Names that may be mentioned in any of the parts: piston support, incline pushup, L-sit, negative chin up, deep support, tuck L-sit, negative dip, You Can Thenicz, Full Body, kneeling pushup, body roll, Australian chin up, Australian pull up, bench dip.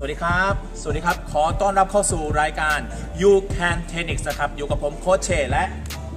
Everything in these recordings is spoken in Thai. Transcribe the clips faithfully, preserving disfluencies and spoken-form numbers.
สวัสดีครับสวัสดีครับขอต้อนรับเข้าสู่รายการ You Can Thenicz นะครับอยู่กับผมโค้ชเชและ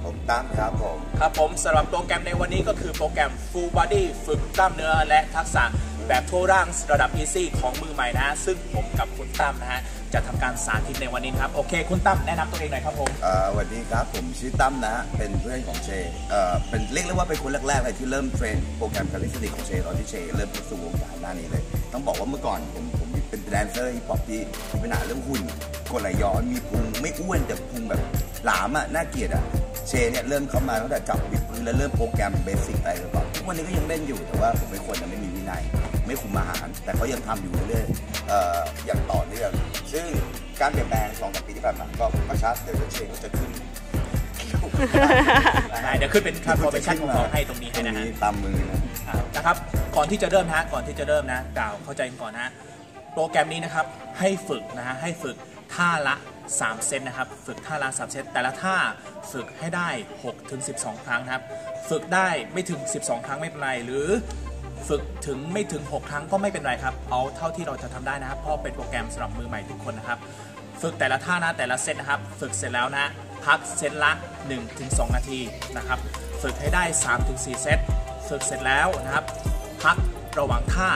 ผมตั้มครับผมครับผมสำหรับโปรแกรมในวันนี้ก็คือโปรแกรม Full Body ฝึกกล้ามเนื้อและทักษะแบบทั่วร่างระดับ Easy ของมือใหม่นะซึ่งผมกับคุณตั้มนะฮะจะทำการสาธิตในวันนี้ครับโอเคคุณตั้มแนะนำตัวเองหน่อยครับผมเอ่อสวัสดีครับผมชื่อตั้มนะเป็นเพื่อนของเชเอ่อเป็นเรียกได้ว่าเป็นคนแรกๆเลยที่เริ่มเทรนโปรแกรมการเล่นสติของเชตอนที่เชเริ่มเข้าสู่วงการหน้านี้เลยต้องบอกว่าเมื่อก่อนผมผมเป็นแดนเซอร์ฮิปฮอปที่มีปัญหาเรื่องหุ่นกดไหลย้อนมีพุงไม่อ้วนแต่พุงแบบหลามอ่ะน่าเกลียดอ่ะเชเนี่ยเริ่มเข้ามาตั้งแต่จับบิดพื้นและเริ่มโปรแกรมเบสิกไปแล้วก็วันนี้ก็ยังเล่นอยู่แต่ว่าผมเป็นคนที่ไม่มีวินัยไม่คุมอาหารแต่เขายังทำอยู่เรื่อยๆ อ, อย่างต่อเนื่องซึ่งการเปลี่ยนแปลงสองสามปีที่ผ่านมาก็ประชาเดี๋ยวเชก็จะขึ้นเดี๋ยวขึ้นเป็นคาร์บอนเป็นชั้นของเราให้ตรงนี้ให้นะฮะตามมือนะครับก่อนที่จะเริ่มนะก่อนที่จะเริ่มนะกล่าวเข้าใจก่อนนะโปรแกรมนี้นะครับให้ฝึกนะฮะให้ฝึกท่าละสามเซตนะครับฝึกท่าละสามเซตแต่ละท่าฝึกให้ได้ หกถึงสิบสอง ครั้งครับฝึกได้ไม่ถึงสิบสองครั้งไม่เป็นไรหรือฝึกถึงไม่ถึงหกครั้งก็ไม่เป็นไรครับเอาเท่าที่เราจะทำได้นะครับเพราะเป็นโปรแกรมสำหรับมือใหม่ทุกคนนะครับฝึกแต่ละท่านะแต่ละเซตนะครับฝึกเสร็จแล้วนะพักเซตละ หนึ่งถึงสอง นาทีนะครับฝึกให้ได้ สามถึงสี่ เซตฝึกเสร็จแล้วนะครับพักระหว่างท่า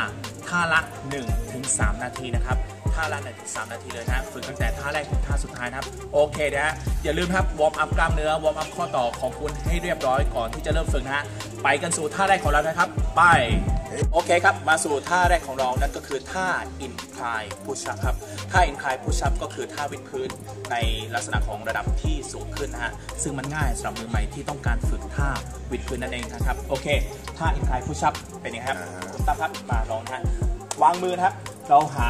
ท่าละ หนึ่งถึงสาม นาทีนะครับท่าละ หนึ่งถึงสาม นาทีเลยนะฝึกตั้งแต่ท่าแรกถึงท่าสุดท้ายนะครับโอเคนะฮะอย่าลืมครับวอร์มอัพกล้ามเนื้อวอร์มอัพข้อต่อของคุณให้เรียบร้อยก่อนที่จะเริ่มฝึกนะฮะไปกันสู่ท่าแรกของเรานะครับไปโอเคครับมาสู่ท่าแรกของเรานั่นก็คือท่า incline pushup ครับท่า incline pushup ก็คือท่าวิดพื้นในลักษณะของระดับที่สูงขึ้นนะฮะซึ่งมันง่ายสำหรับมือใหม่ที่ต้องการฝึกท่าวิดพื้นนั่นเองนะครับโอเคท่า incline pushup เป็นยังไงครับคุณตั้มครับมาลองนะฮะวางมือครับเราหา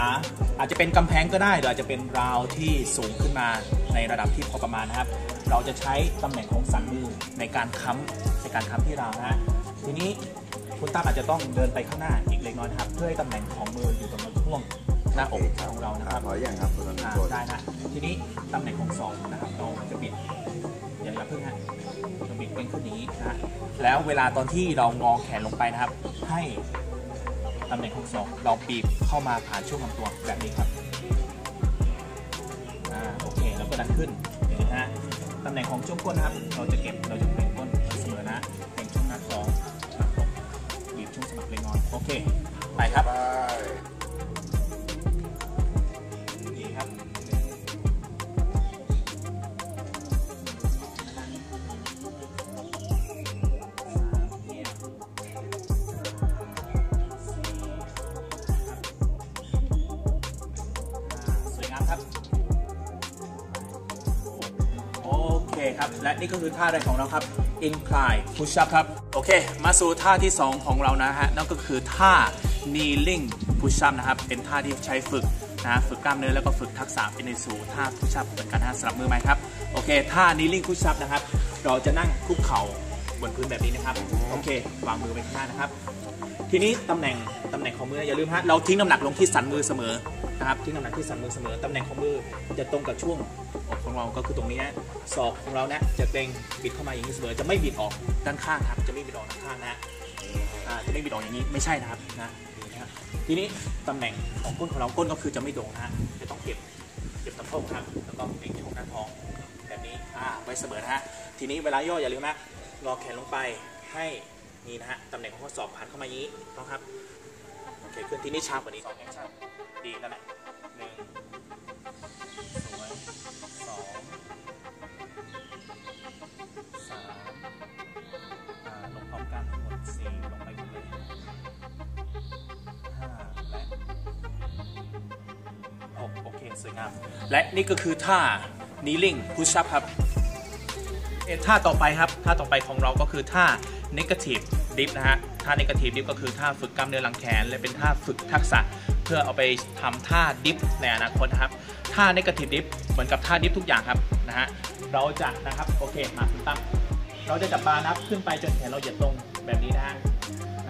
อาจจะเป็นกำแพงก็ได้หรืออาจจะเป็นราวที่สูงขึ้นมาในระดับที่พอประมาณนะครับเราจะใช้ตำแหน่งของสันมือในการค้ำในการค้ำที่ราวนะฮะทีนี้คุณตั้มอาจจะต้องเดินไปข้างหน้าอีกเล็กน้อยครับเพื่อให้ตำแหน่งของมืออยู่ตรงช่วงหน้าอกของเรานะครับขออย่างครับได้นะทีนี้ตำแหน่งของศอกนะครับเราจะบิดอย่างนี้เพิ่งฮะจะบิดเป็นขึ้นนี้นะแล้วเวลาตอนที่เรางอแขนลงไปนะครับให้ตำแหน่งของศอกเราบีบเข้ามาผ่านช่วงลำตัวแบบนี้ครับอ่าโอเคแล้วก็ดันขึ้นอย่างนี้ฮะตำแหน่งของช่วงก้นครับเราจะเก็บเราจะเป็นก้นเสมอนะเป็นช่วงหน้าท้องช่วงสมัครเล็กน้อยโอเคไปครับนี่ครับสวยงามครับโอเคครับและนี่ก็คือท่าแรกของเราครับ incline pushup ครับโอเคมาสู่ท่าที่สองของเรานะฮะนั่นก็คือท่า kneeling pushup นะครับเป็นท่าที่ใช้ฝึกนะฝึกกล้ามเนื้อแล้วก็ฝึกทักษะเป็นในสู่ท่า pushup เหมือนกันนะสำหรับมือใหม่ครับโอเคท่า kneeling pushup นะครับเราจะนั่งคุกเข่าบนพื้นแบบนี้นะครับโอเควางมือไว้ข้างหน้านะครับทีนี้ตำแหน่งตำแหน่งของมืออย่าลืมฮะเราทิ้งน้ำหนักลงที่สันมือเสมอนะครับทิ้งน้ำหนักที่สันมือเสมอตำแหน่งของมือจะตรงกับช่วงอกของเราก็คือตรงนี้นะศอกของเราเนี่ยจะเกร็งบิดเข้ามาอย่างนี้เสมอจะไม่บิดออกด้านข้างครับจะไม่บิดออกด้านข้างนะจะไม่บิดออกอย่างนี้ไม่ใช่นะครับนะทีนี้ตำแหน่งของก้นของเราก้นก็คือจะไม่โด่งนะจะต้องเก็บเก็บสะโพกครับแล้วก็เอ็นช่องหน้าท้องแบบนี้ไว้เสมอนะฮะทีนี้เวลาย่ออย่าลืมนะงอแขนลงไปให้นี่นะฮะตำแหน่งของข้อศอกผ่านเข้ามาอย่างนี้ต้องครับโอเคขึ้นทีนี้ช้ากว่านี้สองแอคชั่นดีแล้วแหละหนึ่งสวยสองสามลงพร้อมกันทั้งหมดสี่ลงไปกันเลยห้าและหกโอเคสวยงามและนี่ก็คือท่า kneeling pushup ครับท่าต่อไปครับท่าต่อไปของเราก็คือท่า negative dip นะฮะท่า negative dip ก็คือท่าฝึกกล้ามเนื้อหลังแขนและเป็นท่าฝึกทักษะเพื่อเอาไปทำท่าดิฟในอนาคตนะครับท่า negative dip เหมือนกับท่าดิฟทุกอย่างครับนะฮะเราจะนะครับโอเคมาคุณตั้มเราจะจับบาร์นับขึ้นไปจนแขนเราเหยียดตรงแบบนี้นะฮะ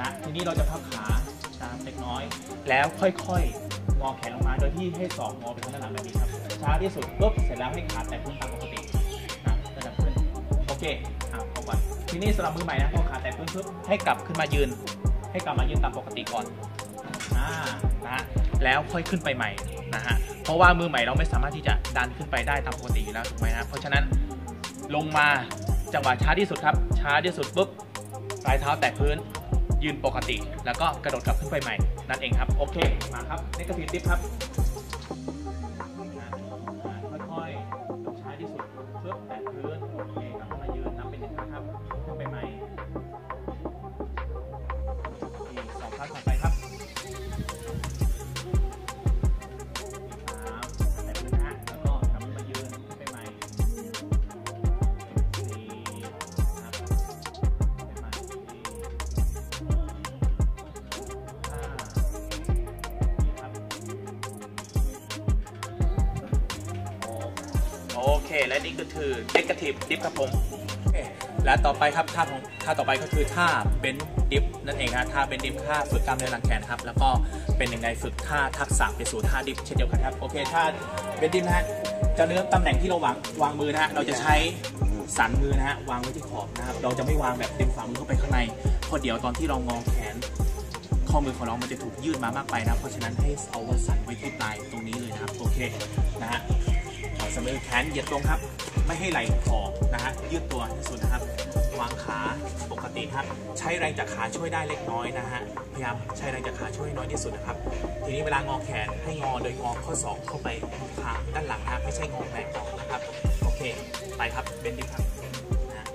นะทีนี้เราจะพับขาตามเล็กน้อยแล้วค่อยๆงอแขนลงมาโดยที่ให้ศอกงอไปข้างหลังแบบนี้ครับช้าที่สุดปุ๊บเสร็จแล้วให้ขาแตะพื้นตามปกติระดับขึ้นโอเคอ่ะเอาไว้ทีนี้สำหรับมือใหม่นะพอขาแตะพื้นปุ๊บให้กลับขึ้นมายืนให้กลับมายืนตามปกติก่อนนะแล้วค่อยขึ้นไปใหม่ นะฮะเพราะว่ามือใหม่เราไม่สามารถที่จะดันขึ้นไปได้ตามปกติแล้วถูกไหมนะเพราะฉะนั้นลงมาจังหวะช้าที่สุดครับช้าที่สุดปุ๊บปลายเท้าแตะพื้นยืนปกติแล้วก็กระโดดกลับขึ้นไปใหม่นั่นเองครับโอเคมาครับ negative dip ครับค่อยๆช้าที่สุดปุ๊บแตะพื้นโอเคกลับมายืนนับเป็นหนึ่งครั้งครับขึ้นไปใหม่อีกสองครั้งต่อไปครับโอเคและนี่ก็คือ negative dip ครับผมและต่อไปครับท่าของท่าต่อไปก็คือท่า bench dip นั่นเองครับท่า bench dip ท่าฝึกกล้ามเนื้อหลังแขนครับแล้วก็เป็นอย่างไรฝึกท่าทักษะไปสู่ท่า dip เช่นเดียวกันครับโอเคท่า bench dip นะฮะจะเลือกตำแหน่งที่เราวางวางมือนะฮะเราจะใช้สันมือนะฮะวางไว้ที่ขอบนะครับเราจะไม่วางแบบเต็มฝ่ามือเข้าไปข้างในเพราะเดี๋ยวตอนที่เรางอแขนข้อมือของเรามันจะถูกยืดมามากไปนะเพราะฉะนั้นให้เอาสันไว้ที่ปลายตรงนี้เลยนะครับโอเคนะฮะสมือแขนเหยียดตรงครับไม่ให้ไหล่ออกนะฮะยืดตัวที่สุดนะครับวางขาปกติครับใช้แรงจากขาช่วยได้เล็กน้อยนะฮะพยายามใช้แรงจากขาช่วยน้อยที่สุดนะครับทีนี้เวลางอแขนให้งอโดยงอข้อศอกเข้าไปขาด้านหลังนะไม่ใช่งอแหวกออกนะครับโอเคไปครับเบนดิฟครับนะ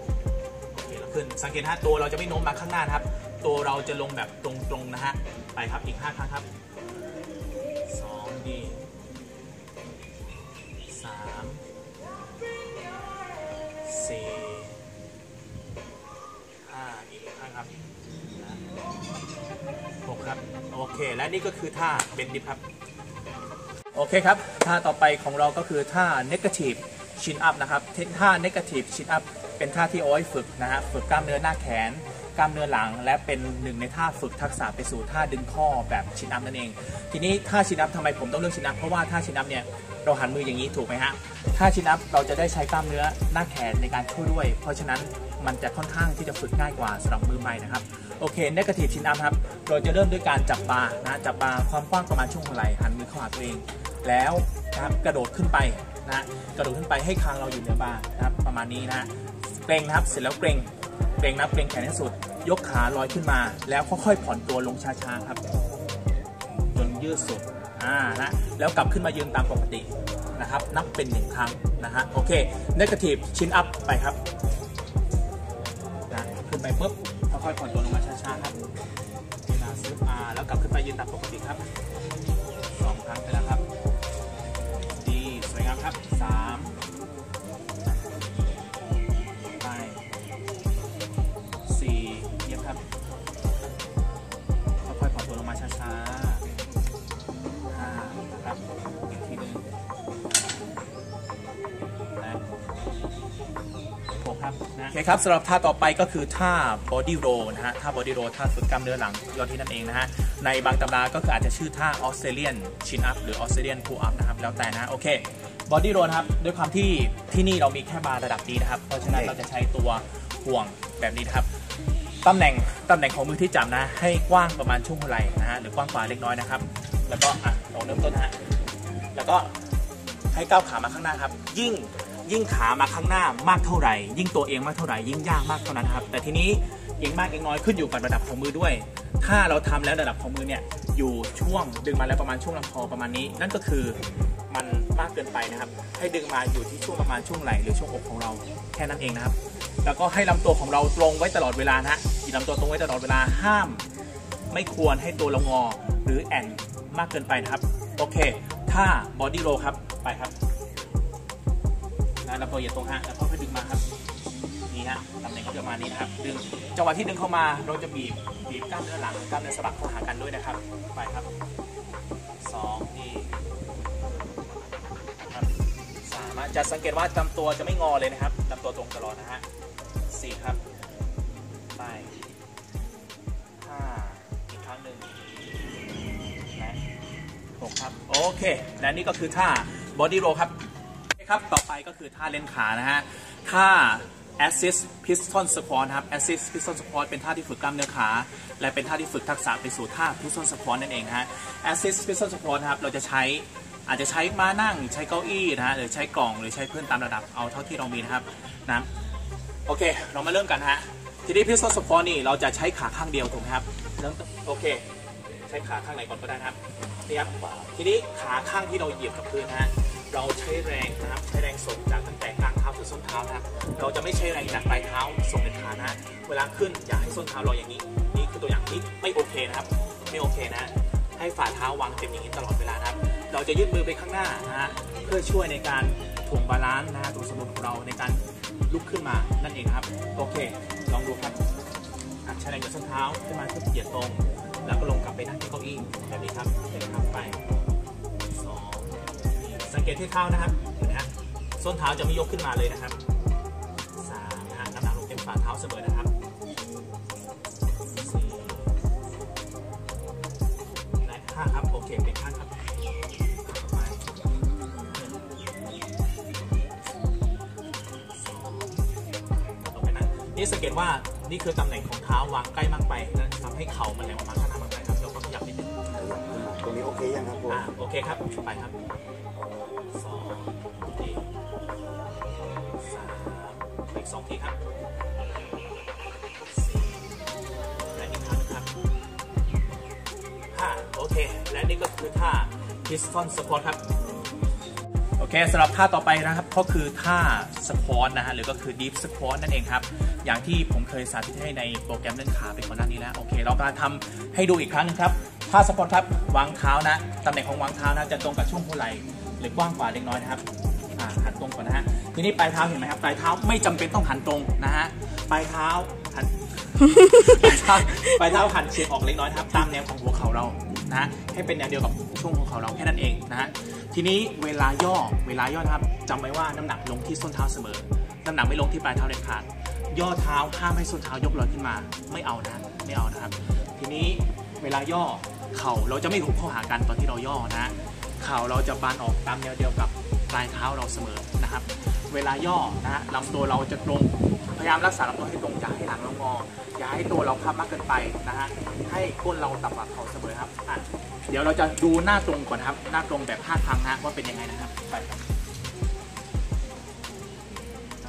โอเคเราขึ้นสังเกตฮะตัวเราจะไม่โน้มมาข้างหน้าครับตัวเราจะลงแบบตรงๆนะฮะไปครับอีกห้าครั้งครับสองดีสามสี่ห้าอีกห้าครับหกครับโอเคและนี่ก็คือท่าเบนดิปครับโอเคครับท่าต่อไปของเราก็คือท่า negative chin up นะครับท่า negative chin up เป็นท่าที่เอาไว้ฝึกนะฮะฝึกกล้ามเนื้อหน้าแขนกล้ามเนื้อหลังและเป็นหนึ่งในท่าฝึกทักษะไปสู่ท่าดึงข้อแบบชินอัพนั่นเองทีนี้ท่าชินอัพทำไมผมต้องเลือกชินอัพเพราะว่าท่าชินอัพเนี่ยเราหันมืออย่างนี้ถูกไหมฮะท่าชินอัพเราจะได้ใช้กล้ามเนื้อหน้าแขนในการช่วยด้วยเพราะฉะนั้นมันจะค่อนข้างที่จะฝึกง่ายกว่าสำหรับมือใหม่นะครับโอเค negative chin up ครับเราจะเริ่มด้วยการจับบาร์นะจับบาร์ความกว้างประมาณช่วงหัวไหล่หันมือเข้าหาตัวเองแล้วนะครับกระโดดขึ้นไปนะกระโดดขึ้นไปให้คางเราอยู่เหนือบาร์นะครับประมาณนี้นะเกร็งนะครับเสร็จแล้วเกร็งเกร็งนับเกร็งแขนให้สุดยกขาลอยขึ้นมาแล้วค่อยๆผ่อนตัวลงช้าๆครับจนยืดสุดอ่านะแล้วกลับขึ้นมายืนตามปกตินะครับนับเป็นหนึ่งครั้งนะฮะโอเค negative chin up ไปครับนะขึ้นไปปุ๊บค่อยๆผ่อนตัวลงมาช้าๆครับเวลาซึบอ่าแล้วกลับขึ้นไปยืนตามปกติครับสองครั้งไปแล้วครับดีสวยงามครับสามโอเคครับสำหรับท่าต่อไปก็คือท่า body roll นะฮะท่า body roll ท่าฝึกกล้ามเนื้อหลังยอดที่นั่นเองนะฮะในบางตำราก็คืออาจจะชื่อท่า Australian chin up หรือ Australian pull up นะครับแล้วแต่นะโอเค body roll ครับด้วยความที่ที่นี่เรามีแค่บาร์ระดับนี้นะครับเพราะฉะนั้นเราจะใช้ตัวห่วงแบบนี้ครับตำแหน่งตำแหน่งของมือที่จับนะให้กว้างประมาณช่วงหัวไหล่นะฮะหรือกว้างกว่าเล็กน้อยนะครับแล้วก็อ่ะลองเริ่มต้นฮะแล้วก็ให้ก้าวขามาข้างหน้าครับยิ่งยิ่งขามาข้างหน้ามากเท่าไหร่ยิ่งตัวเองมากเท่าไหร่ยิ่งยากมากเท่านั้นครับแต่ทีนี้เองมากเองน้อยขึ้นอยู่กับระดับของมือด้วยถ้าเราทำแล้วระดับของมือเนี่ยอยู่ช่วงดึงมาแล้วประมาณช่วงลำคอประมาณนี้นั่นก็คือมันมากเกินไปนะครับให้ดึงมาอยู่ที่ช่วงประมาณช่วงไหล่หรือช่วงอกของเราแค่นั้นเองนะครับแล้วก็ให้ลำตัวของเราตรงไว้ตลอดเวลานะฮะลำตัวตรงไว้ตลอดเวลาห้ามไม่ควรให้ตัวเรางอหรือแอนมากเกินไปนะครับโอเคถ้า body roll ครับไปครับลำตัวเหยียดตรงฮะแล้วก็ดึงมาครับนี่ฮะตำแหน่งก็ประมาณนี้นะครับดึงจังหวะที่ดึงเข้ามาเราจะบีบบีบกล้ามเนื้อหลังกล้ามเนื้อสะบักเข้าหากันด้วยนะครับไปครับสองนี่ครับสามจะสังเกตว่าลำตัวจะไม่งอเลยนะครับลำตัวตรงตลอดนะฮะสี่ครับไปห้าอีกครั้งหนึ่งและหกครับโอเคและนี่ก็คือท่า body roll ครับครับต่อไปก็คือท่าเล่นขานะฮะท่า assist piston support ครับ assist piston support เป็นท่าที่ฝึกกล้ามเนื้อขาและเป็นท่าที่ฝึกทักษะไปสู่ท่า piston support นั่นเองฮะ assist piston support ครับเราจะใช้ อาจจะใช้ม้านั่งใช้เก้าอี้นะฮะหรือใช้กล่องหรือใช้เพื่อนตามระดับเอาเท่าที่เรามีนะครับนะโอเคเรามาเริ่มกันฮะทีนี้piston supportนี่เราจะใช้ขาข้างเดียวถูกไหมครับแล้วโอเคใช้ขาข้างไหนก่อนก็ได้ครับนี่ครับทีนี้ขาข้างที่เราเหยียบกับพื้นฮะเราใช้แรงนะครับใช้แรงส่งจากตั้งแต่กลางเท้าถึงส้นเท้าครับเราจะไม่ใช้แรงจากปลายเท้าส่งเป็นขานะเวลาขึ้นอย่าให้ส้นเท้าลอยอย่างนี้นี่คือตัวอย่างที่ไม่โอเคนะครับไม่โอเคนะให้ฝ่าเท้าวางเต็มอย่างนี้ตลอดเวลาครับเราจะยืดมือไปข้างหน้านะฮะเพื่อช่วยในการถ่วงบาลานซ์นะฮะตัวสมดุลของเราในการลุกขึ้นมานั่นเองครับโอเคลองดูครับใช้แรงจากส้นเท้าขึ้นมาเพื่อเหยียดตรงแล้วก็ลงกลับไปนั่งที่เก้าอี้แบบนี้ครับเดินไปสองสังเกตที่เท้านะครับเห็นไหมฮะส้นเท้าจะไม่ยกขึ้นมาเลยนะครับสามนะฮะน้ำหนักลงเต็มฝ่าเท้าเสมอนะครับสี่ห้าครับโอเคเป็นข้างครับนี่สังเกตว่านี่คือตำแหน่งของเท้าวางใกล้มากไปนะทำให้เข่ามันแหลมออกมาข้างหน้ามากไปครับเราก็ขยับนิดนึงตรงนี้โอเคยังครับอ่าโอเคครับไปครับสองทีสามอีกสองทีครับสี่และอีกครั้งครับห้าโอเคและนี่ก็คือท่า piston support ครับโอเคสำหรับท่าต่อไปนะครับก็คือท่าสควอตนะฮะหรือก็คือ deep support นั่นเองครับอย่างที่ผมเคยสาธิตให้ในโปรแกรมเล่นขาเป็นคนหน้านี้แล้วโอเคเราจะทำให้ดูอีกครั้งนึงครับท่าสควอตครับวางเท้านะตำแหน่งของวางเท้านะจะตรงกับช่วงหัวไหล่หรือกว้างกว่าเล็กน้อยนะครับหันตรงก่อนนะฮะทีนี้ปลายเท้าเห็นไหมครับปลายเท้าไม่จำเป็นต้องหันตรงนะฮะปลายเท้าหันปลายเท้าปลายเท้าหันเฉียงออกเล็กน้อยครับตามแนวของหัวเข่าเรานะให้เป็นแนวเดียวกับช่วงหัวเข่าเราแค่นั้นเองนะฮะทีนี้เวลาย่อเวลาย่อนะครับจำไว้ว่าน้ำหนักลงที่ส้นเท้าเสมอน้ำหนักไม่ลงที่ปลายเท้าเด็ดขาดย่อเท้าห้ามให้ส้นเท้ายกลอยขึ้นมาไม่เอานะไม่เอานะครับทีนี้เวลาย่อเข่าเราจะไม่หุบเข้าหากันตอนที่เราย่อนะเข่าเราจะบานออกตามแนวเดียวกับปลายเท้าเราเสมอนะครับเวลาย่อนะลำตัวเราจะตรงพยายามรักษาลำตัวให้ตรงอย่าให้หลังเรางออย่าให้ตัวเราพับมากเกินไปนะฮะให้ก้นเราต่ำกว่าเข่าเสมอครับอ่ะเดี๋ยวเราจะดูหน้าตรงก่อนครับหน้าตรงแบบท่าทางนะว่าเป็นยังไงนะครับไปครับ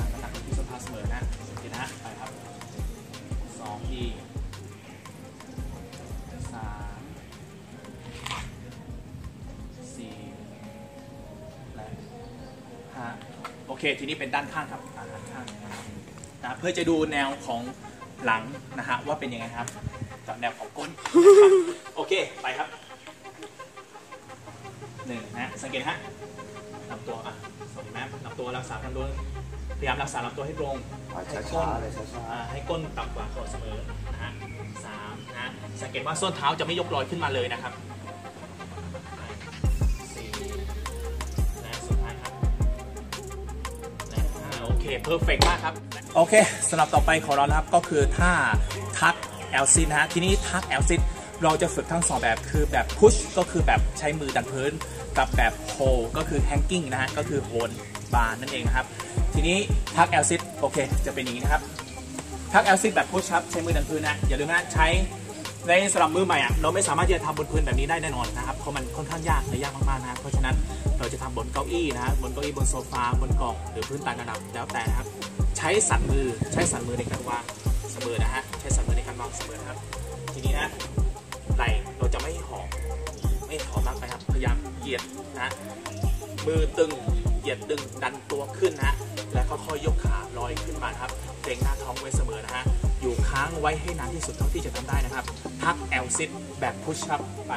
น้ำหนักที่ส้นเท้าเสมอนะเห็นนะไปครับสองทีสามสี่และห้าโอเคทีนี้เป็นด้านข้างครับด้านข้างนะเพื่อจะดูแนวของหลังนะฮะว่าเป็นยังไงครับจากแนวของก้นโอเคไปครับหนึ่งนะสังเกตฮะลำตัวอ่ะสองแม่ลำตัวรักษาลำตัวพยายามรักษาลำตัวให้ตรงให้ก้นให้ก้นต่ำกว่าเข่าเสมอนะฮะสามนะสังเกตว่าส้นเท้าจะไม่ยกลอยขึ้นมาเลยนะครับสี่และสุดท้ายครับและห้าโอเคเพอร์เฟกต์มากครับโอเคสำหรับต่อไปของเรานะครับก็คือท่าทักแอลซิดนะฮะทีนี้ทักแอลซิดเราจะฝึกทั้งสองแบบคือแบบพุชก็คือแบบใช้มือดันพื้นกับแบบโฮก็คือแฮงกิ้งนะฮะก็คือโฮลบาร์นั่นเองครับทีนี้ทักแอลซิดโอเคจะเป็นอย่างนี้นะครับทักแอลซิดแบบพุชครับใช้มือดันพื้นนะอย่าลืมนะใช้ในสำหรับมือใหม่อ่ะเราไม่สามารถที่จะทำบนพื้นแบบนี้ได้แน่นอนนะครับเพราะมันค่อนข้างยากและยากมากๆนะเพราะฉะนั้นเราจะทำบนเก้าอี้นะฮะบนเก้าอี้บนโซฟาบนกล่องหรือพื้นต่างระดับแล้วแต่ครับใช้สันมือใช้สันมือในการวางเสมอนะฮะใช้สันมือในการวางเสมอครับทีนี้นะไหล่เราจะไม่ห่อไม่ห่อมากไปครับพยายามเหยียดนะมือตึงเหยียดตึงดันตัวขึ้นนะแล้วค่อยๆยกขาลอยขึ้นมาครับเกรงหน้าท้องไว้เสมอนะฮะอยู่ค้างไว้ให้นานที่สุดเท่าที่จะทำได้นะครับทักแอลซิดแบบพุชอัพไป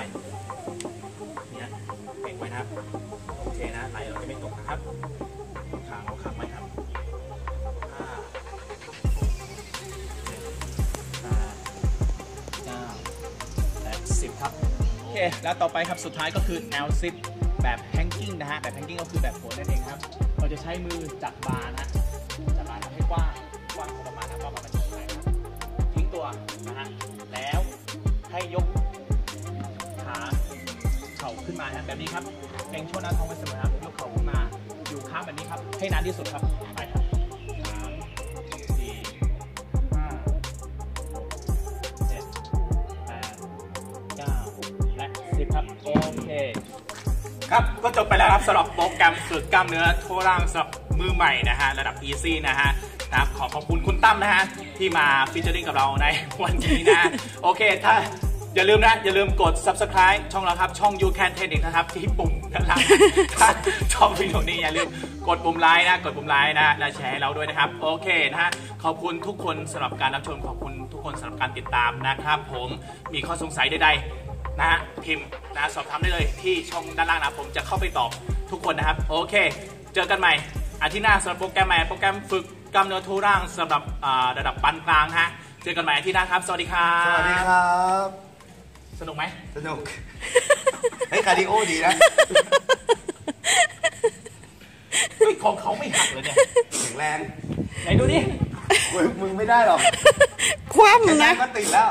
เนี่ยเกรงไว้นะครับโอเคนะไหล่เราจะไม่ตกนะครับขาเราค้างไว้ครับครับโอเคแล้วต่อไปครับสุดท้ายก็คือแนวซิปแบบแฮงกิ้งนะฮะแบบแฮงกิ้งก็คือแบบโผล่นั่นเองครับเราจะใช้มือจับบาร์นะจับบาร์ให้กว้างกว้างประมาณนะประมาณนี้ทิ้งตัวนะฮะแล้วให้ยกขาเข่าขึ้นมาแบบนี้ครับเกรงช่วงหน้าท้องไว้เสมอครับยกเข่าขึ้นมาอยู่ข้างแบบนี้ครับให้นานที่สุดครับไปครับ ครับก็จบไปแล้วครับสำหรับโปรแกรมฝึกกล้ามเนื้อทั่วร่างสำหรับมือใหม่นะฮะระดับ Easy นะฮะนะครับขอขอบคุณคุณตั้มนะฮะที่มาฟีเจอริ่งกับเราในวันนี้นะโอเคถ้าอย่าลืมนะอย่าลืมกด ซับสไครบ์ ช่องเราครับช่อง You Can Thenicz นะครับที่ปุ่มด้านล่างถ้าชอบวิดีโอนี้อย่าลืมกดปุ่มไลค์นะกดปุ่มไลค์นะและแชร์ให้เราด้วยนะครับโอเคนะฮะขอบคุณทุกคนสำหรับการรับชมขอบคุณทุกคนสำหรับการติดตามนะครับผมมีข้อสงสัยใดๆนะฮะพิมพ์นะสอบถามได้เลยที่ช่องด้านล่างนะผมจะเข้าไปตอบทุกคนนะครับโอเคเจอกันใหม่อาทิตย์หน้าสำหรับโปรแกรมใหม่โปรแกรมฝึกกล้ามเนื้อทั่วร่างสำหรับระดับปานกลางฮะเจอกันใหม่อาทิตย์หน้าครับสวัสดีครับสวัสดีครับสนุกไหมสนุกเฮ้ยคาร์ดิโอดีนะเฮ้ยของเขาไม่หักเลยเนี่ยแข็งแรงไหนดูดิมึงไม่ได้หรอกคว่ำนะก็ติดแล้ว